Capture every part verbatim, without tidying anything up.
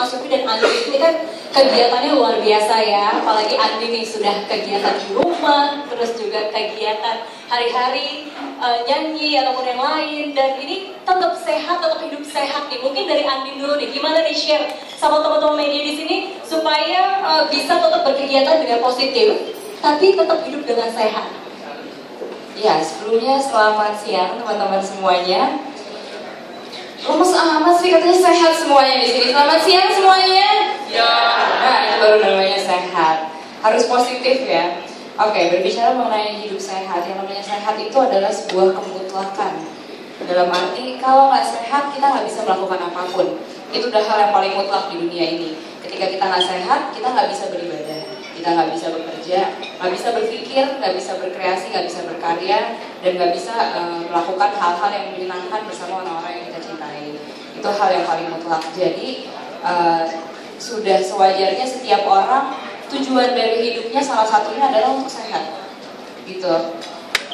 Mas Yogi dan Andien ini kan kegiatannya luar biasa ya, apalagi Andien nih sudah kegiatan di rumah, terus juga kegiatan hari-hari uh, nyanyi ataupun yang lain, dan ini tetap sehat, tetap hidup sehat nih. Mungkin dari Andien dulu nih, gimana nih share sama teman-teman media di sini supaya uh, bisa tetap berkegiatan dengan positif, tapi tetap hidup dengan sehat. Ya, sebelumnya selamat siang teman-teman semuanya. Rumus amat sih katanya sehat semuanya di sini. Selamat siang semuanya. Ya. Nah, itu baru namanya sehat. Harus positif ya. Oke, berbicara mengenai hidup sehat, yang namanya sehat itu adalah sebuah kemutlakan. Dalam arti kalau nggak sehat kita nggak bisa melakukan apapun. Itu udah hal yang paling mutlak di dunia ini. Ketika kita nggak sehat, kita nggak bisa beribadah, kita nggak bisa bekerja, nggak bisa berpikir, nggak bisa berkreasi, nggak bisa berkarya, dan nggak bisa uh, melakukan hal-hal yang menyenangkan bersama orang-orang yang kita cintai. Itu hal yang paling mutlak. Jadi uh, sudah sewajarnya setiap orang tujuan dari hidupnya salah satunya adalah untuk sehat, gitu.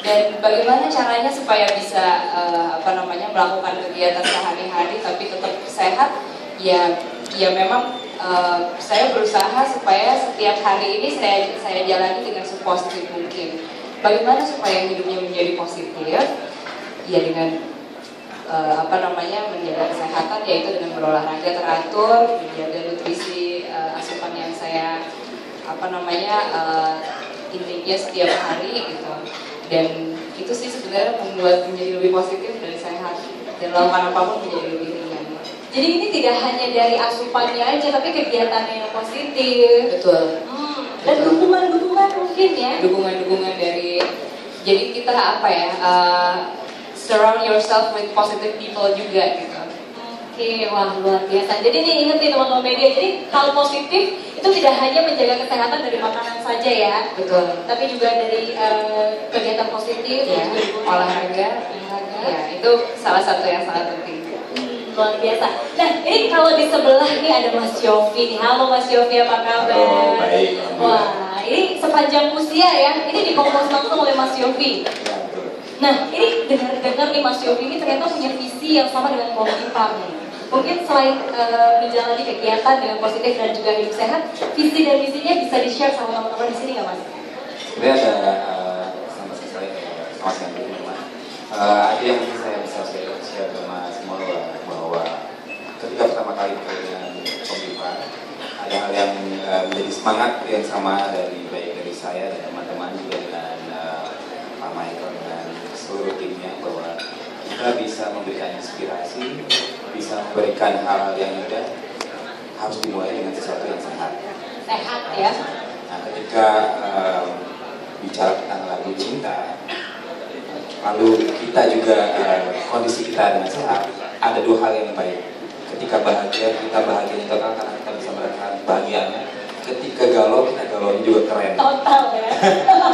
Dan bagaimana caranya supaya bisa uh, apa namanya melakukan kegiatan sehari-hari tapi tetap sehat? Ya, ya memang uh, saya berusaha supaya setiap hari ini saya saya jalani dengan sepositif mungkin. Bagaimana supaya hidupnya menjadi positif? Ya dengan uh, apa namanya menjaga kesehatan, yaitu dengan berolahraga teratur, menjaga nutrisi uh, asupan yang saya apa namanya uh, intinya setiap hari gitu. Dan itu sih sebenarnya membuat menjadi lebih positif dan sehat, dan lakukan apapun menjadi lebih ringan. Jadi ini tidak hanya dari asupannya aja, tapi kegiatannya yang positif. Betul. Hmm. Dan dukungan-dukungan mungkin ya. Dukungan-dukungan dari, jadi kita apa ya, uh, surround yourself with positive people juga gitu. Oke, wah luar biasa. Jadi nih ingat nih teman-teman media, jadi hal positif itu tidak hanya menjaga kesehatan dari makanan saja ya. Betul. Tapi juga dari uh, kegiatan positif, ya, olahraga, olahraga. Ya, itu salah satu yang sangat penting. Hmm, luar biasa. Nah, ini kalau di sebelah nih ada Mas Yogi. Halo Mas Yogi, apa kabar? Halo, baik. Wah, ini sepanjang usia ya. Ini dikompos langsung oleh Mas Yogi. Nah, ini dengar-dengar nih Mas Yogi ini ternyata punya visi yang sama dengan Combiphar nih. Mungkin selain uh, menjalani kegiatan dengan positif dan juga hidup sehat, visi dan misinya bisa di-share sama teman-teman di sini nggak Mas? Sebenarnya ada uh, sama sekali sama sekali teman. Uh, ada yang saya bisa share sama semua bahwa ketika pertama kali dengan Combiphar, ada hal yang uh, menjadi semangat yang sama dari baik dari saya dan teman-teman juga dengan uh, Pak Michael dan seluruh timnya, bahwa kita bisa memberikan inspirasi, bisa memberikan hal yang mudah, harus dimulai dengan sesuatu yang sehat. Sehat ya. Nah, ketika um, bicara tentang lagu cinta, lalu kita juga uh, kondisi kita dengan sehat, ada dua hal yang baik. Ketika bahagia, kita bahagia total karena kita bisa merasakan bahagianya. Ketika galau, kita galaunya juga keren. Total ya.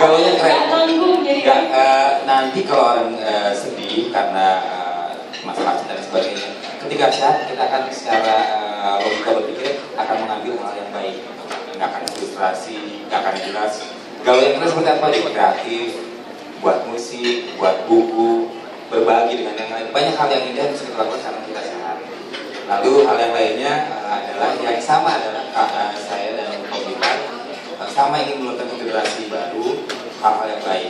Galaunya keren. Gak tanggung jadi. Gak, uh, nanti kalau orang uh, sedih karena uh, masalah cinta dan sebagainya, ketika sehat kita akan secara uh, logika berpikir akan mengambil hal yang baik, nggak akan frustrasi, nggak akan jelas. Galau yang keren seperti apa? Jadi kreatif, buat musik, buat buku, berbagi dengan yang lain. Banyak hal yang indah bisa kita lakukan karena kita sehat. Lalu hal yang lainnya uh, adalah yang sama adalah uh, saya dan Combiphar uh, sama ingin melahirkan generasi baru hal-hal yang baik,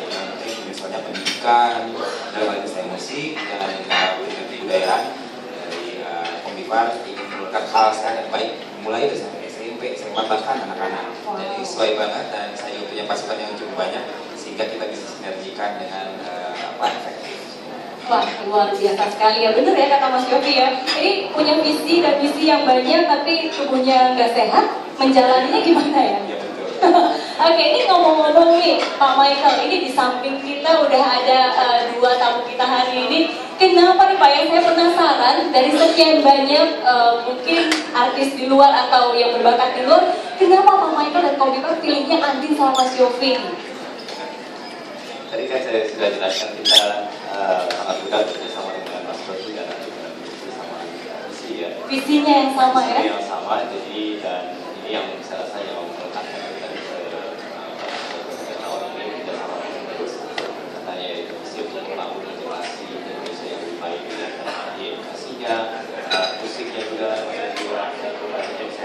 misalnya pendidikan, dalam hal saya musik dan kebudayaan. Ingin melakukan hal sehat yang baik mulai dari S M P, S M A bahkan anak-anak. Wow. Jadi sesuai banget dan saya punya pasukan yang cukup banyak sehingga kita bisa sinergikan dengan uh, apa efektif. Wah luar biasa sekali ya, bener ya kata Mas Yogi ya. Ini punya visi dan misi yang banyak tapi tubuhnya nggak sehat, menjalaninya gimana ya? Ya betul. Oke, ini ngomong-ngomong nih Pak Michael, ini di samping kita udah ada uh, dua tamu kita hari ini. Kenapa nih Pak yang saya penasaran dari sekian banyak uh, mungkin artis di luar atau yang berbakat di luar, kenapa Pak Michael dan Combiphar pilihnya Andien sama Mas Yofi? Tadi kan saya sudah jelaskan kita uh, sangat mudah bersama dengan Mas Yofi karena juga bersama visi ya. Visinya yang sama ya? Visinya yang sama, jadi dan ini yang saya rasa yang membuatkan kita bisa bersama tahun ini kita sama terus katanya itu visi untuk membangun generasi Indonesia yang lebih baik ya, karena edukasinya, musiknya juga, juga, juga, juga, juga, juga.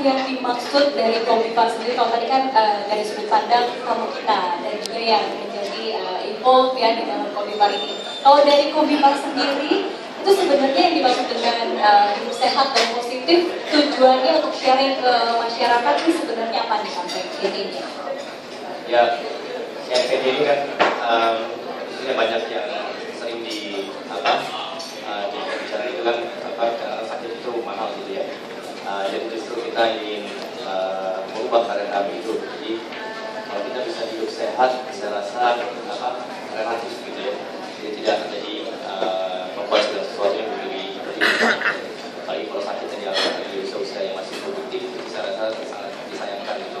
yang dimaksud dari Combiphar sendiri, kalau tadi kan uh, dari sudut pandang kamu kita dan juga yang menjadi uh, involved ya di dalam Combiphar ini. Kalau dari Combiphar sendiri, itu sebenarnya yang dimaksud dengan uh, hidup sehat dan positif, tujuannya untuk sharing ke masyarakat ini sebenarnya apa nih sampai ini? Ya, yang ini kan um, sudah banyak yang sering di apa uh, bicara itu kan apa sakit itu mahal gitu ya. Uh, jadi justru kita ingin uh, mengubah paradigma hidup. Jadi kalau kita bisa hidup sehat, saya rasa apa relatif gitu ya. Jadi tidak terjadi uh, membuat segala sesuatu yang lebih berlebihan. Apalagi kalau sakit yang dialami dari usia-usia yang masih produktif, saya rasa sangat disayangkan gitu.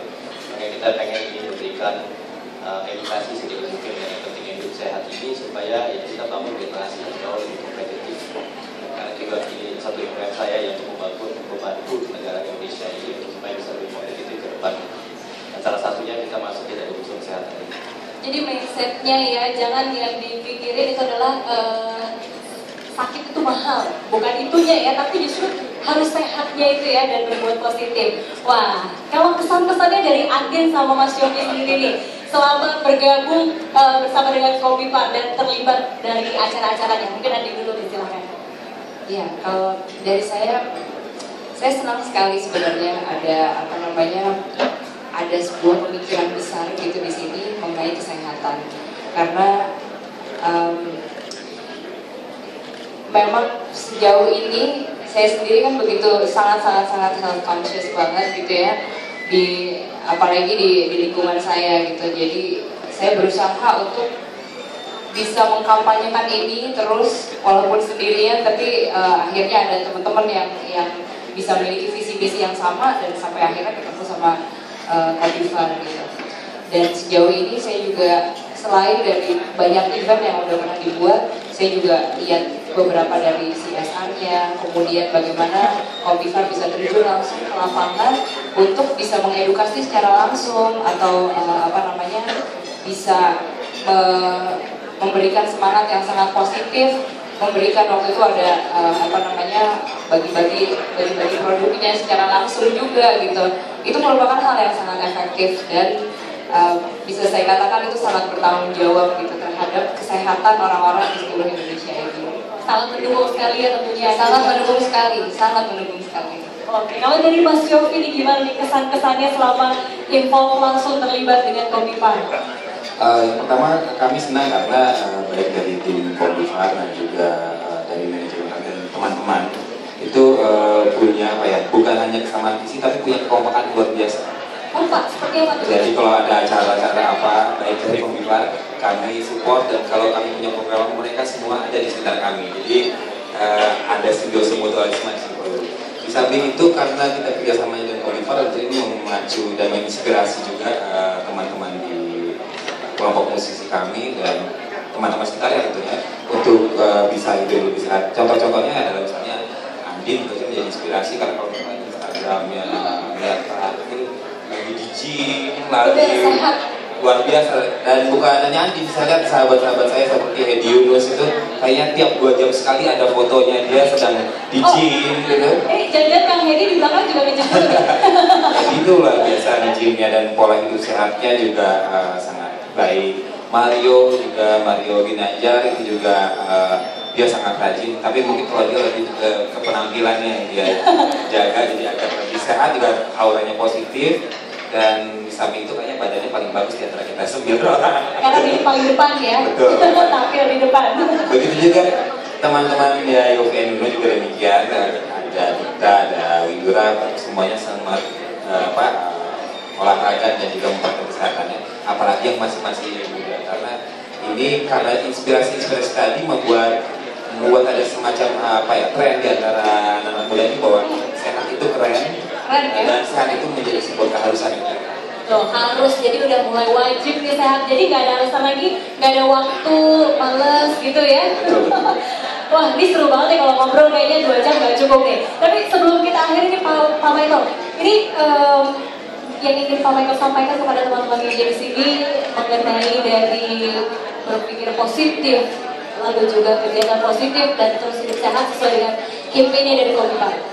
Makanya kita pengen ingin memberikan uh, edukasi sedikit mungkin yang penting hidup sehat ini supaya ya, kita bangun generasi yang jauh lebih kompetitif. Karena juga ini satu impian saya yang untuk membangun, membantu negara Indonesia ini untuk supaya bisa lebih kompetitif ke depan. Dan salah satunya kita masuknya dari unsur kesehatan. Jadi mindsetnya ya, jangan yang dipikirin itu adalah uh, sakit itu mahal, bukan itunya ya, tapi justru harus sehatnya itu ya dan berbuat positif. Wah, kalau kesan-kesannya dari Andien sama Mas Yogi sendiri nih, selama bergabung uh, bersama dengan Combiphar dan terlibat dari acara-acaranya, mungkin Andien dulu disilahkan. Ya, kalau dari saya, saya senang sekali sebenarnya ada apa namanya, ada sebuah pemikiran besar gitu di sini mengenai kesehatan, karena um, memang sejauh ini saya sendiri kan begitu sangat-sangat-sangat health conscious banget gitu ya, di apalagi di, di lingkungan saya gitu. Jadi saya berusaha untuk bisa mengkampanyekan ini terus walaupun sendirian, tapi uh, akhirnya ada teman-teman yang yang bisa memiliki visi-visi yang sama dan sampai akhirnya ketemu sama uh, Combiphar gitu. Dan sejauh ini saya juga selain dari banyak event yang udah pernah dibuat, saya juga lihat beberapa dari C S R-nya, kemudian bagaimana Combiphar bisa terjun langsung ke lapangan untuk bisa mengedukasi secara langsung atau uh, apa namanya bisa uh, memberikan semangat yang sangat positif, memberikan waktu itu ada uh, apa namanya bagi-bagi bagi-bagi produknya secara langsung juga gitu. Itu merupakan hal yang sangat efektif dan uh, bisa saya katakan itu sangat bertanggung jawab gitu terhadap kesehatan orang-orang di seluruh Indonesia itu. Sangat mendukung sekali ya tentunya. Sangat mendukung sekali, sangat mendukung sekali. Oke, kalau dari Mas Yofi ini gimana nih kesan-kesannya selama info langsung terlibat dengan Combiphar? Uh, yang pertama kami senang karena uh, baik dari tim Combiphar dan juga uh, dari manajemen dan teman-teman itu uh, punya apa ya, bukan hanya kesamaan visi tapi punya kekompakan luar biasa. Oh Pak, seperti apa? Jadi kalau ada acara-acara apa baik dari Combiphar kami support, dan kalau kami punya program mereka semua ada di sekitar kami. Jadi uh, ada simbiosis mutualisme di situ. Di samping itu karena kita kerjasamanya dengan Combiphar jadi ini memacu dan menginspirasi juga uh, teman-teman di kelompok musisi kami dan teman-teman sekitar ya tentunya untuk uh, bisa hidup lebih sehat. Contoh-contohnya adalah misalnya Andien itu menjadi inspirasi karena kalau teman Instagramnya lihat itu lagi di gym, lari luar biasa. Dan bukan hanya Andien, bisa lihat sahabat-sahabat saya seperti Hedi Yunus itu kayaknya tiap dua jam sekali ada fotonya dia sedang di gym gitu. Eh jangan-jangan Kang Hedi di belakang juga menjemput. Jadi itu luar biasa di gymnya dan pola hidup sehatnya juga uh, sangat baik. Mario juga, Mario Ginanjar itu juga uh, dia sangat rajin, tapi mungkin kalau dia lebih ke penampilannya dia jaga jadi agak lebih sehat, juga auranya positif, dan di samping itu kayaknya badannya paling bagus di antara kita sembilan orang. Karena di paling depan ya. Betul. Tampil di depan. Begitu juga teman-teman ya Yovie juga demikian, ada Dita, ada Widura, semuanya sangat uh, apa olahraga dan juga memperhatikan kesehatannya, apalagi yang masih-masih muda. Karena ini karena inspirasi-inspirasi tadi membuat membuat ada semacam apa ya tren di antara anak-anak muda ini bahwa sehat itu keren, keren ya? Dan sehat itu menjadi sebuah keharusan. Loh, harus, jadi udah mulai wajib nih sehat. Jadi nggak ada alasan lagi, nggak ada waktu, males gitu ya. Wah, ini seru banget ya kalau ngobrol, kayaknya dua jam nggak cukup nih. Tapi sebelum kita akhiri nih Pak, Pak Michael, ini um, yang ingin Pak Michael sampaikan kepada teman-teman di G B C G mengenai dari berpikir positif, lalu juga kegiatan positif dan terus hidup sehat sesuai dengan campaign-nya dari Combiphar.